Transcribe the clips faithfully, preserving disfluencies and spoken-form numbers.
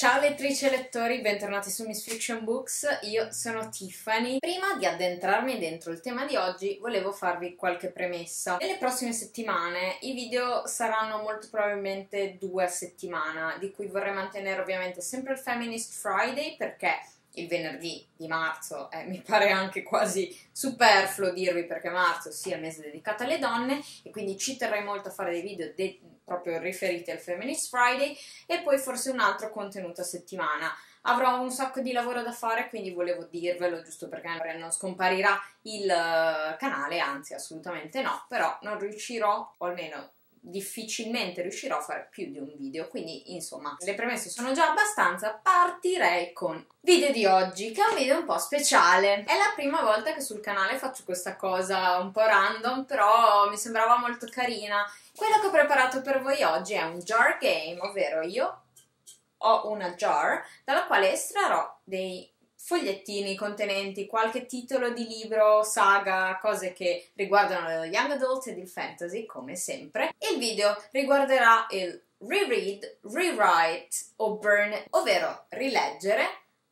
Ciao lettrici e lettori, bentornati su Miss Fiction Books, io sono Tiffany. Prima di addentrarmi dentro il tema di oggi volevo farvi qualche premessa. Nelle prossime settimane i video saranno molto probabilmente due a settimana, di cui vorrei mantenere ovviamente sempre il Feminist Friday perché il venerdì di marzo eh, mi pare anche quasi superfluo dirvi, perché marzo sia il mese dedicato alle donne e quindi ci terrei molto a fare dei video de proprio riferiti al Feminist Friday, e poi forse un altro contenuto a settimana. Avrò un sacco di lavoro da fare, quindi volevo dirvelo, giusto perché non scomparirà il canale, anzi assolutamente no, però non riuscirò, o almeno difficilmente riuscirò a fare più di un video, quindi insomma le premesse sono già abbastanza. Partirei con video di oggi, che è un video un po' speciale. È la prima volta che sul canale faccio questa cosa un po' random, però mi sembrava molto carina. Quello che ho preparato per voi oggi è un jar game, ovvero io ho una jar dalla quale estrarrò dei fogliettini contenenti qualche titolo di libro, saga, cose che riguardano il young adult ed il fantasy, come sempre. Il video riguarderà il reread, rewrite o burn, ovvero rileggere,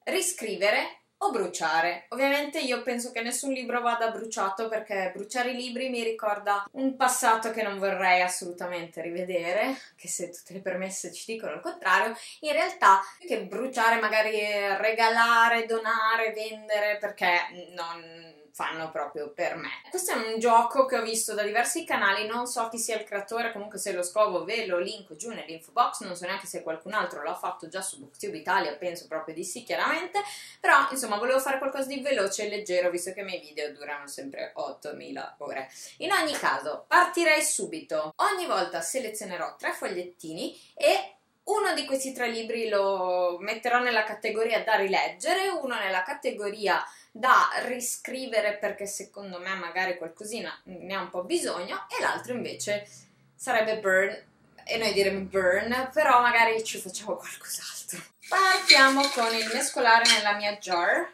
riscrivere o bruciare. Ovviamente io penso che nessun libro vada bruciato, perché bruciare i libri mi ricorda un passato che non vorrei assolutamente rivedere, che se tutte le premesse ci dicono il contrario, in realtà che bruciare magari regalare, donare, vendere, perché non fanno proprio per me. Questo è un gioco che ho visto da diversi canali, non so chi sia il creatore, comunque se lo scovo ve lo linko giù nell'info box, non so neanche se qualcun altro l'ha fatto già su Booktube Italia, penso proprio di sì chiaramente, però insomma volevo fare qualcosa di veloce e leggero visto che i miei video durano sempre ottomila ore. In ogni caso partirei subito, ogni volta selezionerò tre fogliettini e uno di questi tre libri lo metterò nella categoria da rileggere, uno nella categoria da riscrivere perché secondo me magari qualcosina ne ha un po' bisogno, e l'altro invece sarebbe burn, e noi diremmo burn, però magari ci facciamo qualcos'altro. Partiamo con il mescolare nella mia jar.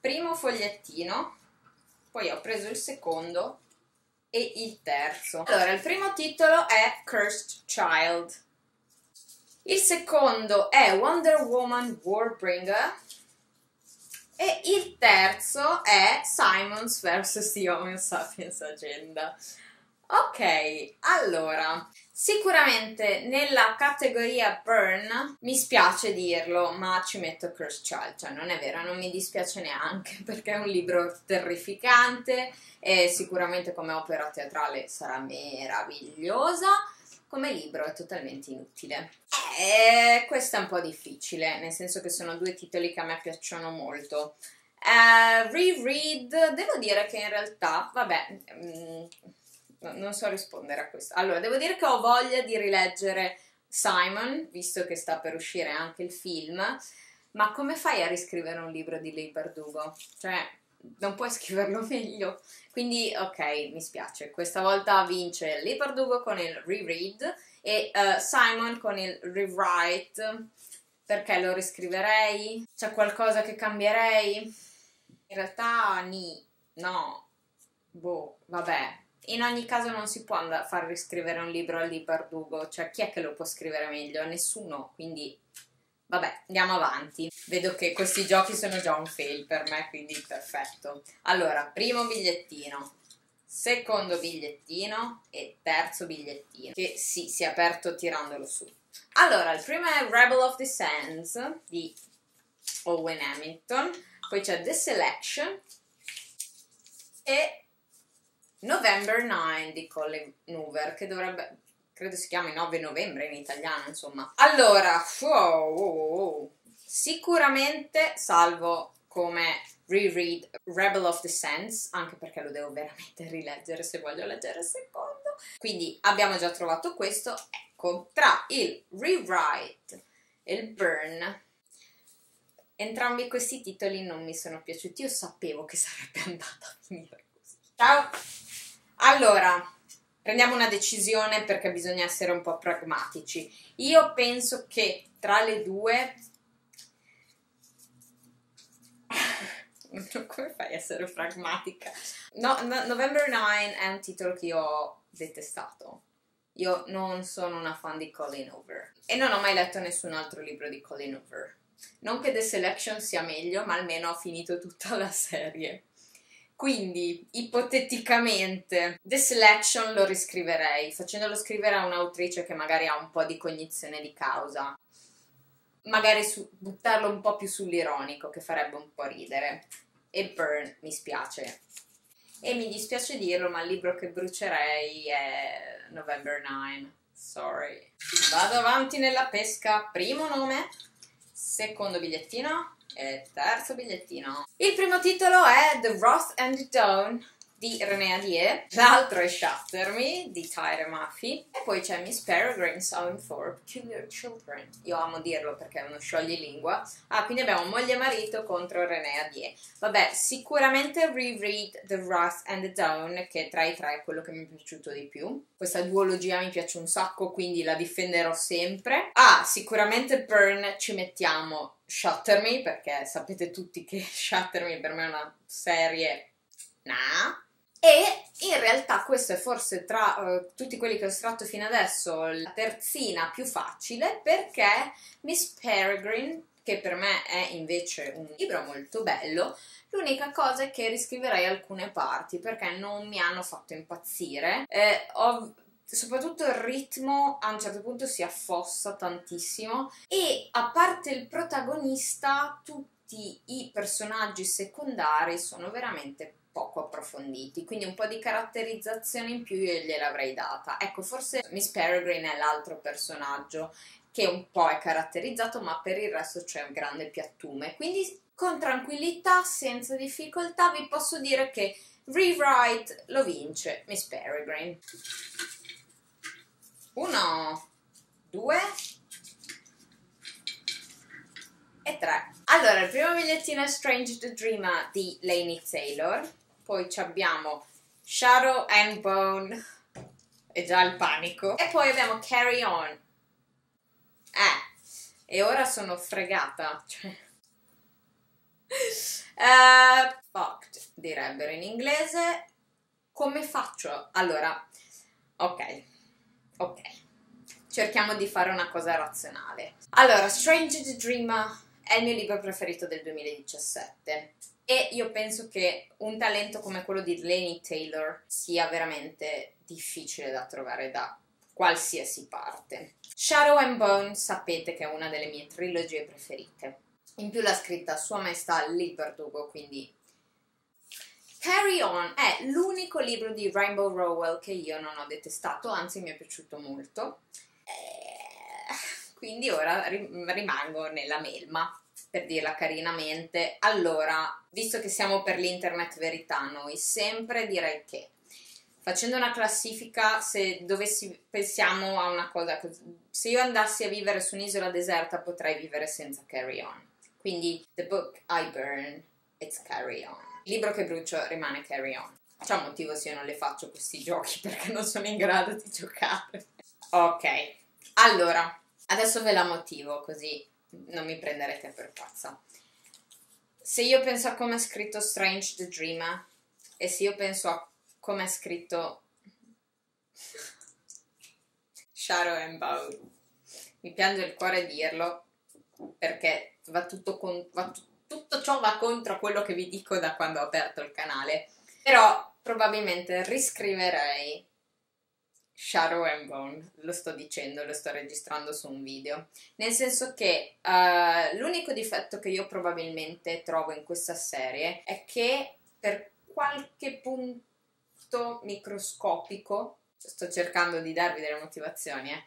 Primo fogliettino, poi ho preso il secondo e il terzo. Allora, il primo titolo è Cursed Child. Il secondo è Wonder Woman Warbringer e il terzo è Simon vs The Homo Sapiens Agenda. Ok, allora, sicuramente nella categoria burn, mi spiace dirlo, ma ci metto Cursed Child, cioè non è vero, non mi dispiace neanche, perché è un libro terrificante e sicuramente come opera teatrale sarà meravigliosa. Come libro è totalmente inutile. Eh, questo è un po' difficile, nel senso che sono due titoli che a me piacciono molto. Eh, reread, devo dire che in realtà, vabbè, mh, non so rispondere a questo. Allora, devo dire che ho voglia di rileggere Simon, visto che sta per uscire anche il film, ma come fai a riscrivere un libro di Leigh Bardugo? Cioè, non puoi scriverlo meglio, quindi ok, mi spiace, questa volta vince Leigh Bardugo con il reread e uh, Simon con il rewrite. Perché lo riscriverei? C'è qualcosa che cambierei? In realtà ni, no, boh, vabbè, in ogni caso non si può andare a far riscrivere un libro a Leigh Bardugo, cioè chi è che lo può scrivere meglio? Nessuno, quindi vabbè, andiamo avanti. Vedo che questi giochi sono già un fail per me, quindi perfetto. Allora, primo bigliettino, secondo bigliettino e terzo bigliettino, che sì, si è aperto tirandolo su. Allora, il primo è Rebel Of The Sands di Owen Hamilton, poi c'è The Selection e November nove di Colleen Hoover, che dovrebbe... credo si chiami nove novembre in italiano, insomma. Allora, wow, wow, wow. Sicuramente salvo come reread Rebel of the Sands, anche perché lo devo veramente rileggere se voglio leggere il secondo. Quindi abbiamo già trovato questo. Ecco, tra il rewrite e il burn, entrambi questi titoli non mi sono piaciuti. Io sapevo che sarebbe andata a finire così. Ciao! Allora... prendiamo una decisione perché bisogna essere un po' pragmatici. Io penso che tra le due... Come fai a essere pragmatica? No, no, November nove è un titolo che io ho detestato. Io non sono una fan di Colleen Hoover e non ho mai letto nessun altro libro di Colleen Hoover. Non che The Selection sia meglio, ma almeno ho finito tutta la serie. Quindi, ipoteticamente, The Selection lo riscriverei, facendolo scrivere a un'autrice che magari ha un po' di cognizione di causa. Magari su, buttarlo un po' più sull'ironico, che farebbe un po' ridere. E Burn mi spiace. E mi dispiace dirlo, ma il libro che brucerei è November nine. Sorry. Vado avanti nella pesca. Primo nome, secondo bigliettino e terzo bigliettino. Il primo titolo è The Wrath and the Dawn di René Riahi, l'altro è Shatter Me di Tyra Maffei e poi c'è Miss Peregrine, Simon for Peculiar Children. Io amo dirlo perché è uno scioglilingua. Ah, quindi abbiamo moglie e marito contro René Riahi. Vabbè, sicuramente reread The Wrath and the Dawn, che tra i tre è quello che mi è piaciuto di più. Questa duologia mi piace un sacco, quindi la difenderò sempre. Ah, sicuramente Burn ci mettiamo Shatter Me, perché sapete tutti che Shatter Me per me è una serie... nah. E in realtà questo è forse tra uh, tutti quelli che ho estratto fino adesso la terzina più facile, perché Miss Peregrine, che per me è invece un libro molto bello, l'unica cosa è che riscriverei alcune parti perché non mi hanno fatto impazzire. Eh, ho, soprattutto il ritmo a un certo punto si affossa tantissimo e a parte il protagonista tutti i personaggi secondari sono veramente poco approfonditi, quindi un po' di caratterizzazione in più io gliel'avrei data. Ecco, forse Miss Peregrine è l'altro personaggio che un po' è caratterizzato, ma per il resto c'è un grande piattume. Quindi con tranquillità, senza difficoltà, vi posso dire che Rewrite lo vince Miss Peregrine. Uno, due e tre. Allora, il primo bigliettino è Strange The Dreamer di Laini Taylor. Poi abbiamo Shadow and Bone, è già il panico. E poi abbiamo Carry On. Eh, e ora sono fregata. Cioè. uh, fucked, direbbero in inglese. Come faccio? Allora, ok, ok. Cerchiamo di fare una cosa razionale. Allora, Strange The Dreamer è il mio libro preferito del duemiladiciassette. E io penso che un talento come quello di Laini Taylor sia veramente difficile da trovare da qualsiasi parte. Shadow and Bone sapete che è una delle mie trilogie preferite. In più l'ha scritta Sua Maestà Leigh Bardugo, quindi... Carry On è l'unico libro di Rainbow Rowell che io non ho detestato, anzi mi è piaciuto molto. E... quindi ora rimango nella melma. Per dirla carinamente, allora, visto che siamo per l'internet verità noi, sempre direi che facendo una classifica, se dovessi, pensiamo a una cosa, se io andassi a vivere su un'isola deserta potrei vivere senza Carry On. Quindi, the book I burn, it's Carry On. Il libro che brucio rimane Carry On. C'è un motivo se io non le faccio questi giochi, perché non sono in grado di giocare. Ok, allora, adesso ve la motivo così non mi prenderete per pazza. Se io penso a come è scritto Strange The Dreamer e se io penso a come è scritto Shadow and Bone, mi piange il cuore dirlo perché va tutto, con, va tutto ciò va contro quello che vi dico da quando ho aperto il canale, però probabilmente riscriverei Shadow and Bone, lo sto dicendo, lo sto registrando su un video, nel senso che uh, l'unico difetto che io probabilmente trovo in questa serie è che per qualche punto microscopico, sto cercando di darvi delle motivazioni, eh,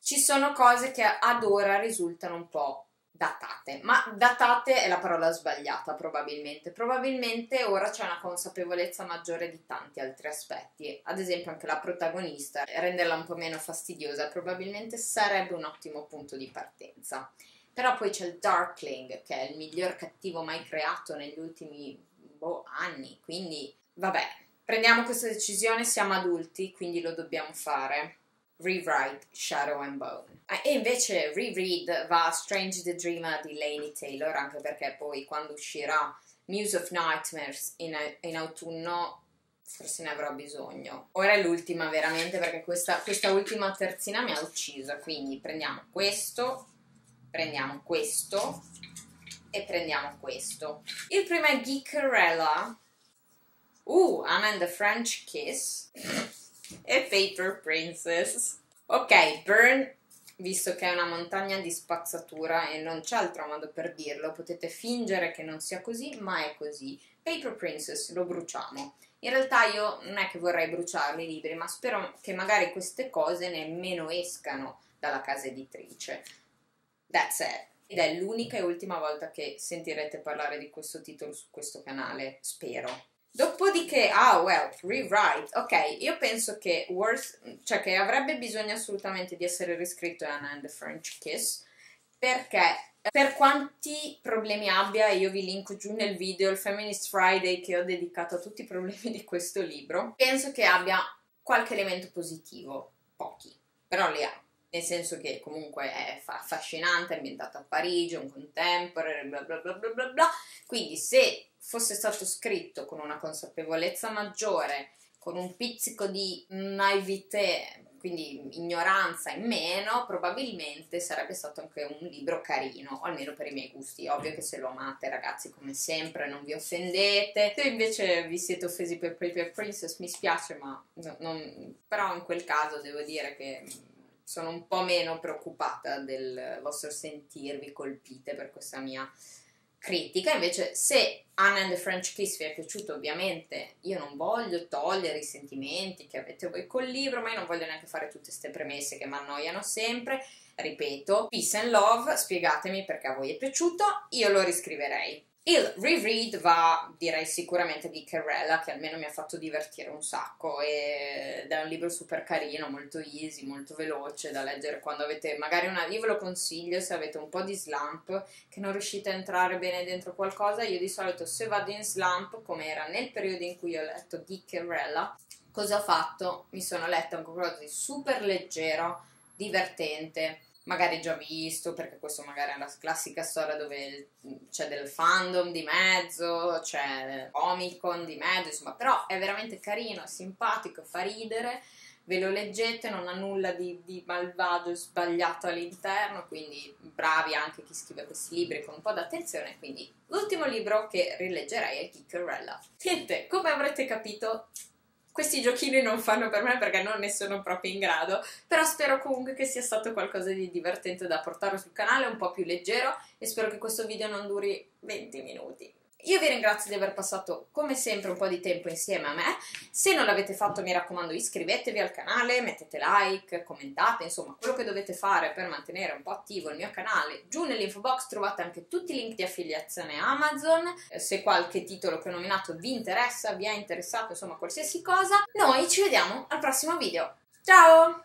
ci sono cose che ad ora risultano un po' datate, ma datate è la parola sbagliata probabilmente, probabilmente ora c'è una consapevolezza maggiore di tanti altri aspetti, ad esempio anche la protagonista, renderla un po' meno fastidiosa probabilmente sarebbe un ottimo punto di partenza, però poi c'è il Darkling che è il miglior cattivo mai creato negli ultimi boh, anni, quindi vabbè, prendiamo questa decisione, siamo adulti quindi lo dobbiamo fare. Rewrite Shadow and Bone. Ah, e invece reread va Strange The Dreamer di Laini Taylor, anche perché poi quando uscirà Muse of Nightmares in, in autunno forse ne avrò bisogno. Ora è l'ultima veramente, perché questa, questa ultima terzina mi ha ucciso. Quindi prendiamo questo, prendiamo questo e prendiamo questo. Il primo è Geekerella, uh, Anna and the French Kiss e Paper Princess. Ok, Burn, visto che è una montagna di spazzatura e non c'è altro modo per dirlo, potete fingere che non sia così, ma è così. Paper Princess lo bruciamo. In realtà io non è che vorrei bruciarli i libri, ma spero che magari queste cose nemmeno escano dalla casa editrice. That's it. Ed è l'unica e ultima volta che sentirete parlare di questo titolo su questo canale, spero. Dopodiché, ah, well, rewrite. Ok, io penso che worth, cioè che avrebbe bisogno assolutamente di essere riscritto Anna and the French Kiss, perché per quanti problemi abbia, io vi linko giù nel video il Feminist Friday che ho dedicato a tutti i problemi di questo libro, penso che abbia qualche elemento positivo, pochi, però li ha. Nel senso che comunque è affascinante, è ambientato a Parigi, è un contemporary, bla bla bla bla bla bla. Quindi se fosse stato scritto con una consapevolezza maggiore, con un pizzico di naivete, quindi ignoranza in meno, probabilmente sarebbe stato anche un libro carino, o almeno per i miei gusti. Ovvio che se lo amate, ragazzi, come sempre, non vi offendete. Se invece vi siete offesi per Paper Princess, mi spiace, ma no, non... però in quel caso devo dire che sono un po' meno preoccupata del vostro sentirvi colpite per questa mia critica. Invece se Anna and the French Kiss vi è piaciuto, ovviamente io non voglio togliere i sentimenti che avete voi col libro, ma io non voglio neanche fare tutte queste premesse che mi annoiano sempre. Ripeto, peace and love, spiegatemi perché a voi è piaciuto, io lo riscriverei. Il reread va, direi, sicuramente di Geekerella, che almeno mi ha fatto divertire un sacco, ed è un libro super carino, molto easy, molto veloce da leggere quando avete magari una... Io ve lo consiglio se avete un po' di slump, che non riuscite a entrare bene dentro qualcosa. Io di solito, se vado in slump, come era nel periodo in cui ho letto Geekerella, cosa ho fatto? Mi sono letta un qualcosa di super leggero, divertente, magari già visto, perché questo magari è la classica storia dove c'è del fandom di mezzo, c'è Comic-Con di mezzo, insomma, però è veramente carino, simpatico, fa ridere, ve lo leggete, non ha nulla di, di malvagio e sbagliato all'interno, quindi bravi anche chi scrive questi libri con un po' d'attenzione. Quindi l'ultimo libro che rileggerei è Geekerella. Niente, come avrete capito, questi giochini non fanno per me perché non ne sono proprio in grado, però spero comunque che sia stato qualcosa di divertente da portare sul canale, un po' più leggero, e spero che questo video non duri venti minuti. Io vi ringrazio di aver passato come sempre un po' di tempo insieme a me. Se non l'avete fatto, mi raccomando, iscrivetevi al canale, mettete like, commentate, insomma quello che dovete fare per mantenere un po' attivo il mio canale. Giù nell'info box trovate anche tutti i link di affiliazione Amazon, se qualche titolo che ho nominato vi interessa, vi è interessato, insomma qualsiasi cosa. Noi ci vediamo al prossimo video, ciao!